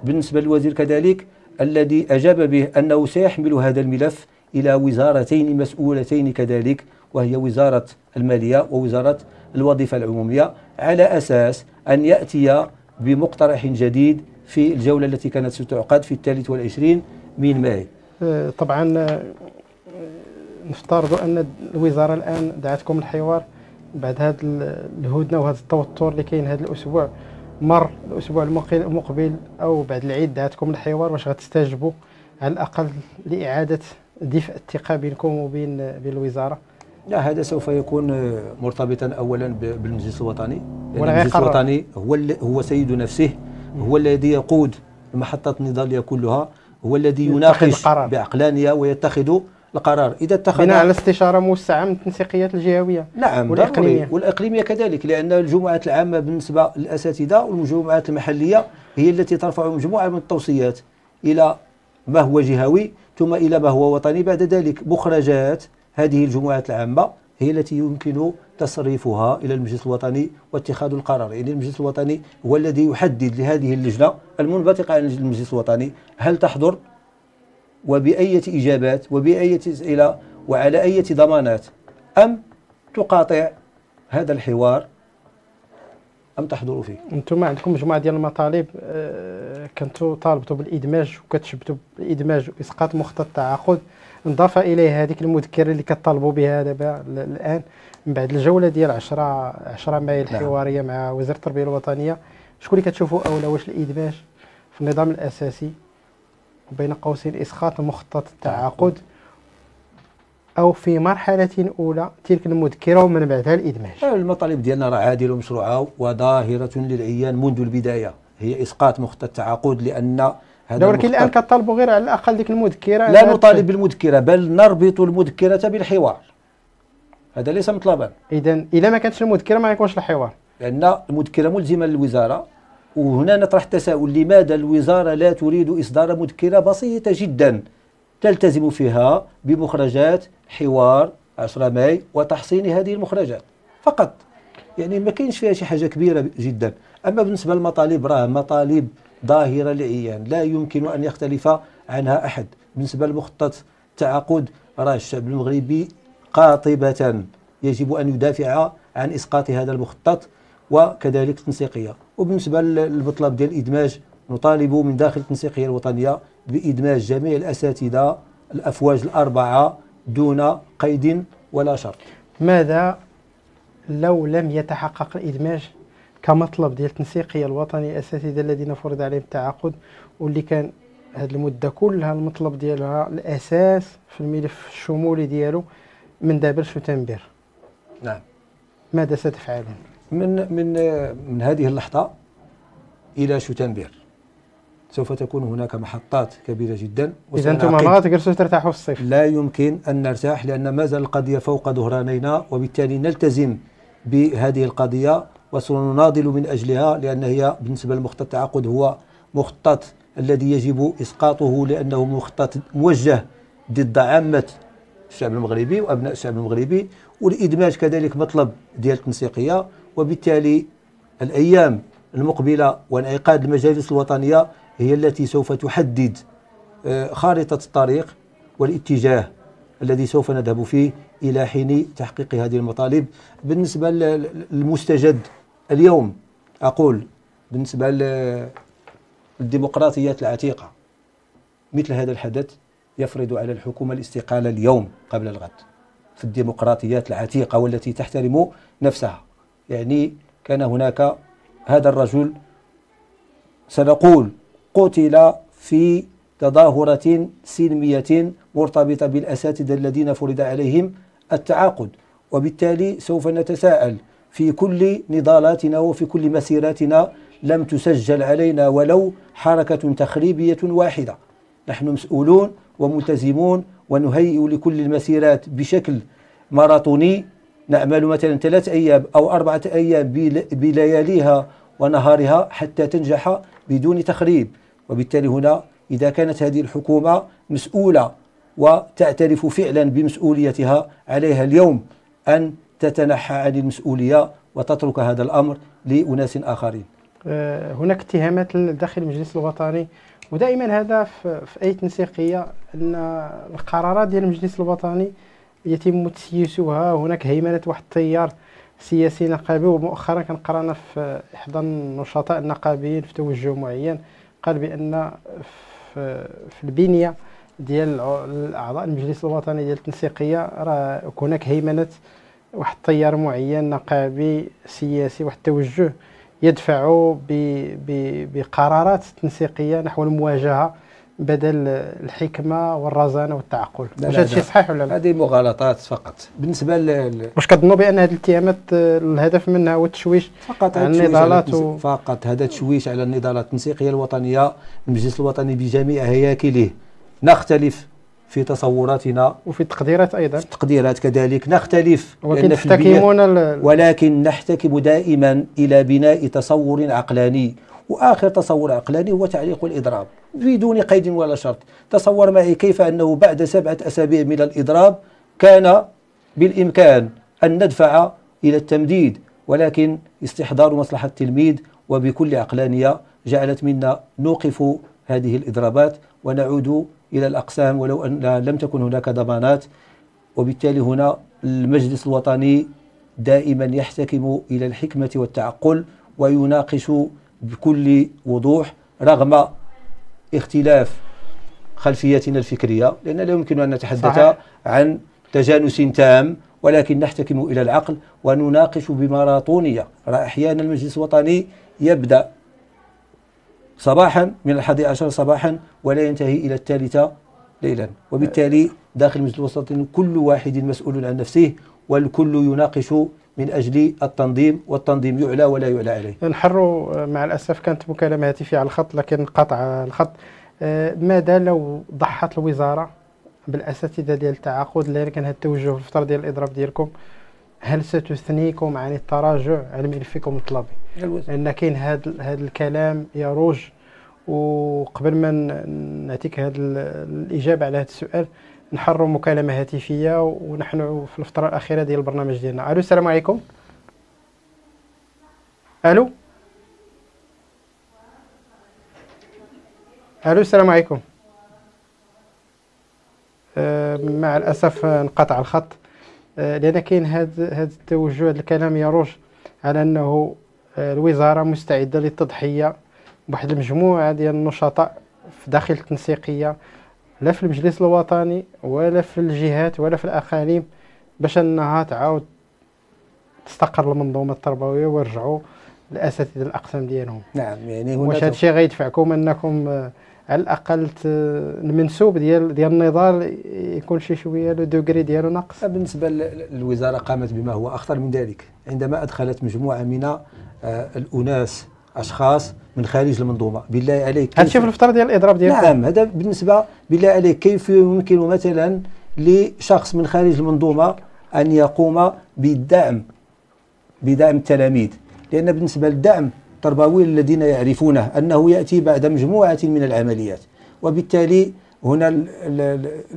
بالنسبة للوزير كذلك الذي أجاب به أنه سيحمل هذا الملف إلى وزارتين مسؤولتين كذلك، وهي وزارة المالية ووزارة الوظيفة العمومية، على أساس أن يأتي بمقترح جديد في الجولة التي كانت ستعقد في 23 مايو. طبعا نفترض أن الوزارة الآن دعتكم الحوار بعد هذا الهدنة وهذا التوتر اللي كاين هذا الأسبوع، مر الأسبوع المقبل أو بعد العيد دعتكم الحوار، واش غتستجبوا على الأقل لإعادة دفء الثقة بينكم وبين الوزارة؟ لا هذا سوف يكون مرتبطا أولا بالمجلس الوطني، يعني المجلس الوطني هو سيد نفسه، هو الذي يقود المحطة النضالية كلها، هو الذي يناقش بعقلانية ويتخذ القرار إذا اتخذ بناء على استشارة موسعة من التنسيقيات الجهوية. نعم والإقليمية كذلك، لأن الجمعات العامة بالنسبة للأساتذة والجمعات المحلية هي التي ترفع مجموعة من التوصيات إلى ما هو جهوي ثم إلى ما هو وطني، بعد ذلك مخرجات هذه الجمعات العامة هي التي يمكن تصريفها إلى المجلس الوطني واتخاذ القرار، يعني المجلس الوطني هو الذي يحدد لهذه اللجنة المنبثقة عن المجلس الوطني هل تحضر وبأية إجابات وبأية أسئلة وعلى أية ضمانات، أم تقاطع هذا الحوار أم تحضر فيه. أنتم عندكم مجموعة ديال المطالب كنتوا طالبتوا بالإدماج وكتشبتوا بالإدماج وإسقاط مخطط التعاقد، إضافة إليه هذيك المذكرة اللي كطالبوا بها دابا الآن من بعد الجولة ديال 10 مايو الحوارية مع وزارة التربية الوطنية، شكون اللي كتشوفوا أولى؟ واش الإدماج في النظام الأساسي بين قوسين إسقاط مخطط التعاقد أو في مرحلة أولى تلك المذكرة ومن بعدها الإدماج؟ المطالب ديالنا راه عادلة ومشروعة وظاهرة للعيان منذ البداية، هي إسقاط مخطط التعاقد، لأن هذا ولكن الآن كطالبوا غير على الأقل ديك المذكرة. لا نطالب بالمذكرة بل نربط المذكرة بالحوار، هذا ليس مطلبا. إذا ما كانتش المذكرة ما يكونش الحوار، لأن المذكرة ملزمة للوزارة وهنا نطرح التساؤل: لماذا الوزارة لا تريد إصدار مذكرة بسيطة جدا تلتزم فيها بمخرجات حوار 10 ماي وتحصين هذه المخرجات فقط؟ يعني ما كاينش فيها شي حاجة كبيرة جدا. أما بالنسبة للمطالب راه مطالب ظاهرة للعيان لا يمكن أن يختلف عنها أحد. بالنسبة لمخطط التعاقد راه الشعب المغربي قاطبة يجب أن يدافع عن إسقاط هذا المخطط، وكذلك التنسيقية. وبالنسبة للمطلب ديال الإدماج، نطالب من داخل التنسيقية الوطنية بإدماج جميع الأساتذة الأفواج الأربعة دون قيد ولا شرط. ماذا لو لم يتحقق الإدماج كمطلب ديال التنسيقية الوطنية الأساتذة الذين فرض عليهم التعاقد، واللي كان هذه المدة كلها المطلب ديالها الأساس في الملف الشمولي ديالو من دابرش وتنبير؟ نعم. ماذا ستفعلون؟ من هذه اللحظة إلى شتنبير سوف تكون هناك محطات كبيرة جدا. إذا أنتم ما تجلسوا ترتاحوا في الصيف؟ لا يمكن أن نرتاح، لأن ما زال القضية فوق ظهرانينا، وبالتالي نلتزم بهذه القضية وسنناضل من أجلها، لأن هي بالنسبة لمخطط التعاقد هو مخطط الذي يجب إسقاطه، لأنه مخطط موجه ضد عامة الشعب المغربي وأبناء الشعب المغربي. والإدماج كذلك مطلب ديال التنسيقية، وبالتالي الأيام المقبلة وانعقاد المجالس الوطنية هي التي سوف تحدد خارطة الطريق والاتجاه الذي سوف نذهب فيه إلى حين تحقيق هذه المطالب. بالنسبة للمستجد اليوم، أقول بالنسبة للديمقراطيات العتيقة مثل هذا الحدث يفرض على الحكومة الاستقالة اليوم قبل الغد في الديمقراطيات العتيقة والتي تحترم نفسها. يعني كان هناك هذا الرجل سنقول قتل في تظاهرة سلمية مرتبطة بالأساتذة الذين فرض عليهم التعاقد، وبالتالي سوف نتساءل في كل نضالاتنا وفي كل مسيراتنا لم تسجل علينا ولو حركة تخريبية واحدة. نحن مسؤولون وملتزمون ونهيئ لكل المسيرات بشكل ماراثوني، نعمل مثلا 3 أيام أو 4 أيام بلياليها ونهارها حتى تنجح بدون تخريب. وبالتالي هنا إذا كانت هذه الحكومة مسؤولة وتعترف فعلا بمسؤوليتها، عليها اليوم أن تتنحى عن المسؤولية وتترك هذا الأمر لأناس آخرين. هناك اتهامات داخل المجلس الوطني، ودائما هذا في أي تنسيقية أن القرارات ديال المجلس الوطني يتم تسييسها. هناك هيمنة واحد التيار سياسي نقابي، ومؤخرا كان قرانا في إحدى النشطاء النقابيين في توجه معين قال بأن في البنية ديال أعضاء المجلس الوطني ديال التنسيقية راه هناك هيمنة واحد التيار معين نقابي سياسي، واحد التوجه يدفع بقرارات تنسيقية نحو المواجهة بدل الحكمة والرزانة والتعقل. واش هادشي صحيح ولا لا؟ هذه مغالطات فقط. بالنسبة واش كتظنوا بأن هذه الاتهامات الهدف منها هو التشويش فقط على النضالات فقط؟ هذا تشويش على النضالات التنسيقية الوطنية. المجلس الوطني بجميع هياكله نختلف في تصوراتنا وفي التقديرات، أيضا في التقديرات كذلك نختلف، ولكن نحتكم دائما إلى بناء تصور عقلاني، وآخر تصور عقلاني هو تعليق الإضراب بدون قيد ولا شرط. تصور معي كيف أنه بعد 7 أسابيع من الإضراب كان بالإمكان أن ندفع إلى التمديد، ولكن استحضار مصلحة التلميذ وبكل عقلانية جعلت منا نوقف هذه الإضرابات ونعود إلى الأقسام ولو أن لم تكن هناك ضمانات. وبالتالي هنا المجلس الوطني دائما يحتكم إلى الحكمة والتعقل ويناقش بكل وضوح رغم اختلاف خلفياتنا الفكرية، لأن لا يمكن أن نتحدث عن تجانس تام، ولكن نحتكم إلى العقل ونناقش بماراثونية. أحيانا المجلس الوطني يبدأ صباحا من 11 صباحا ولا ينتهي إلى 3 ليلا، وبالتالي داخل المجلس الوطني كل واحد مسؤول عن نفسه والكل يناقش من أجل التنظيم، والتنظيم يعلى ولا يعلى عليه. نحر مع الأسف كانت مكالمة هاتفية على الخط لكن قطع الخط. ماذا لو ضحت الوزارة بالأساتذة ديال التعاقد؟ لأن كان هذا التوجه في الفترة ديال الإضراب ديالكم هل ستثنيكم عن التراجع عن ملفكم الطلبي؟ لأن كاين هذا الكلام يروج. وقبل ما نعطيك هذه الإجابة على هذا السؤال نحرر مكالمة هاتفية، ونحن في الفترة الأخيرة ديال البرنامج ديالنا. ألو السلام عليكم. ألو ألو السلام عليكم. مع الأسف انقطع الخط، لأن كاين هذا التوجه، هذا الكلام يروج على أنه الوزارة مستعدة للتضحية بواحد المجموعة ديال النشطاء في داخل التنسيقية، لا في المجلس الوطني ولا في الجهات ولا في الأقاليم، باش أنها تعاود تستقر المنظومة التربوية ويرجعوا الأساتذة الأقسام ديالهم. نعم، يعني واش هادشي غيدفعكم أنكم على الأقل المنسوب ديال النضال يكون شي شوية لو دوغري ديالو ناقص؟ بالنسبة للوزارة قامت بما هو أخطر من ذلك، عندما أدخلت مجموعة من الأناس أشخاص من خارج المنظومه. بالله عليك هادشي في الفتره ديال الاضراب ديالكم؟ نعم، هذا بالنسبه بالله عليك. كيف يمكن مثلا لشخص من خارج المنظومه ان يقوم بدعم التلاميذ؟ لان بالنسبه للدعم التربوي الذين يعرفونه انه ياتي بعد مجموعه من العمليات، وبالتالي هنا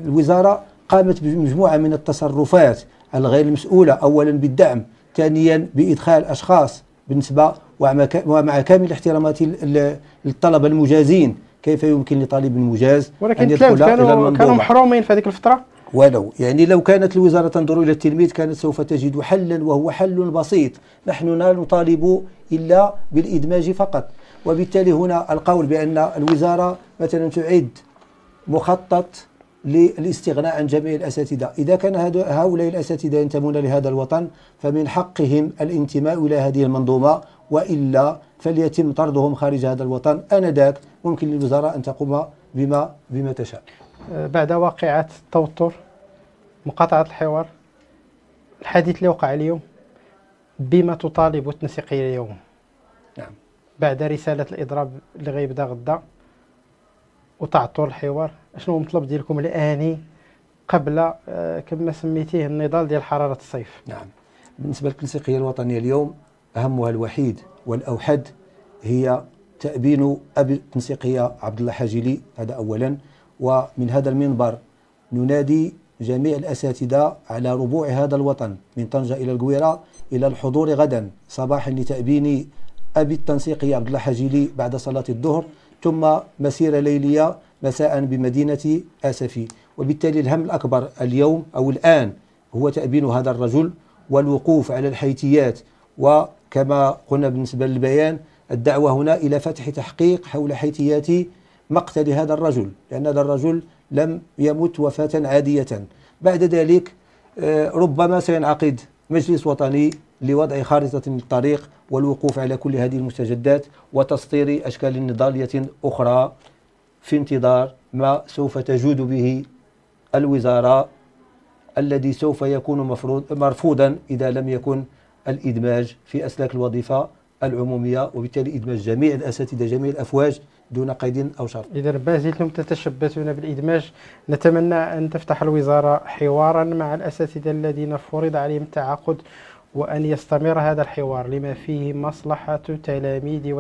الوزاره قامت بمجموعه من التصرفات الغير مسؤوله، اولا بالدعم، ثانيا بادخال اشخاص بالنسبه ومع كامل احتراماتي للطلبه المجازين، كيف يمكن لطالب مجاز ان يدخل كانوا محرومين في هذيك الفتره؟ ولو يعني لو كانت الوزاره تنظر الى التلميذ كانت سوف تجد حلا، وهو حل بسيط. نحن لا نطالب الا بالادماج فقط، وبالتالي هنا القول بان الوزاره مثلا تعد مخطط للاستغناء عن جميع الأساتذة. إذا كان هؤلاء الأساتذة ينتمون لهذا الوطن فمن حقهم الانتماء إلى هذه المنظومة، وإلا فليتم طردهم خارج هذا الوطن. آنذاك ممكن للوزارة أن تقوم بما تشاء. بعد واقعة التوتر، مقاطعة الحوار، الحديث اللي وقع اليوم، بما تطالب التنسيقية اليوم؟ نعم، بعد رسالة الإضراب اللي غيبدا غدا وتعطل الحوار، شنو المطلب ديالكم الآني قبل كما سميتيه النضال ديال حرارة الصيف؟ نعم، بالنسبة للتنسيقية الوطنية اليوم أهمها الوحيد والأوحد هي تأبين أبي التنسيقية عبد الله حجيلي، هذا أولا. ومن هذا المنبر ننادي جميع الأساتذة على ربوع هذا الوطن من طنجة إلى القويرة إلى الحضور غدا صباحا لتأبين أبي التنسيقية عبد الله حجيلي بعد صلاة الظهر، ثم مسيرة ليلية مساء بمدينة آسفي. وبالتالي الهم الأكبر اليوم أو الآن هو تأبين هذا الرجل والوقوف على الحيثيات، وكما قلنا بالنسبة للبيان الدعوة هنا إلى فتح تحقيق حول حيثيات مقتل هذا الرجل، لأن هذا الرجل لم يمت وفاة عادية. بعد ذلك ربما سينعقد مجلس وطني لوضع خارطة للطريق والوقوف على كل هذه المستجدات وتسطير أشكال نضالية أخرى، في انتظار ما سوف تجود به الوزارة الذي سوف يكون مرفوضا إذا لم يكن الإدماج في أسلاك الوظيفة العمومية، وبالتالي إدماج جميع الأساتذة جميع الأفواج دون قيد أو شرط. إذا بازلتم تتشبثون بالإدماج، نتمنى أن تفتح الوزارة حوارا مع الأساتذة الذين فرض عليهم التعاقد، وأن يستمر هذا الحوار لما فيه مصلحة تلاميذ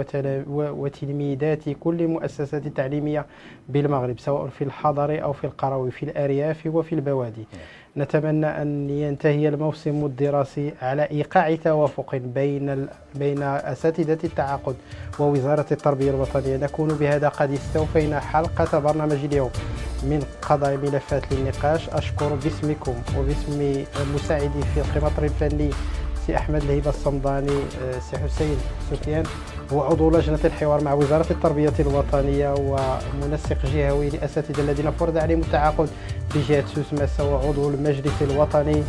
وتلميذات كل مؤسسات تعليمية بالمغرب، سواء في الحضر أو في القروي، في الأرياف وفي البوادي. نتمنى أن ينتهي الموسم الدراسي على إيقاع توافق بين أساتذة التعاقد ووزارة التربية الوطنية. نكون بهذا قد استوفينا حلقة برنامج اليوم من قضايا ملفات للنقاش. أشكر باسمكم وباسم مساعدي في القماطر الفني سي أحمد لهيب الصمداني، سي حسين سفيان، هو عضو لجنة الحوار مع وزارة التربية الوطنية ومنسق جهوي للأساتذة الذين فرض عليهم التعاقد بجهة سوس ماسة، وعضو المجلس الوطني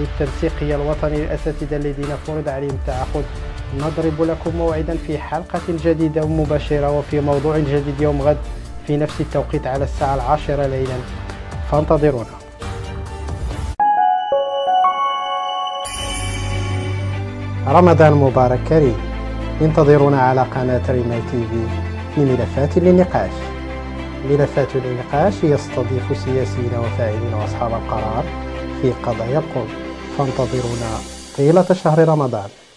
للتنسيقية الوطني للأساتذة الذين فرض عليهم التعاقد. نضرب لكم موعدا في حلقة جديدة مباشرة وفي موضوع جديد يوم غد في نفس التوقيت على الساعة 10 ليلا، فانتظرونا. رمضان مبارك كريم. انتظرونا على قناة ريمال تيفي في ملفات للنقاش. ملفات للنقاش يستضيف سياسيين وفاعلين وأصحاب القرار في قضايا القوم، فانتظرونا طيلة شهر رمضان.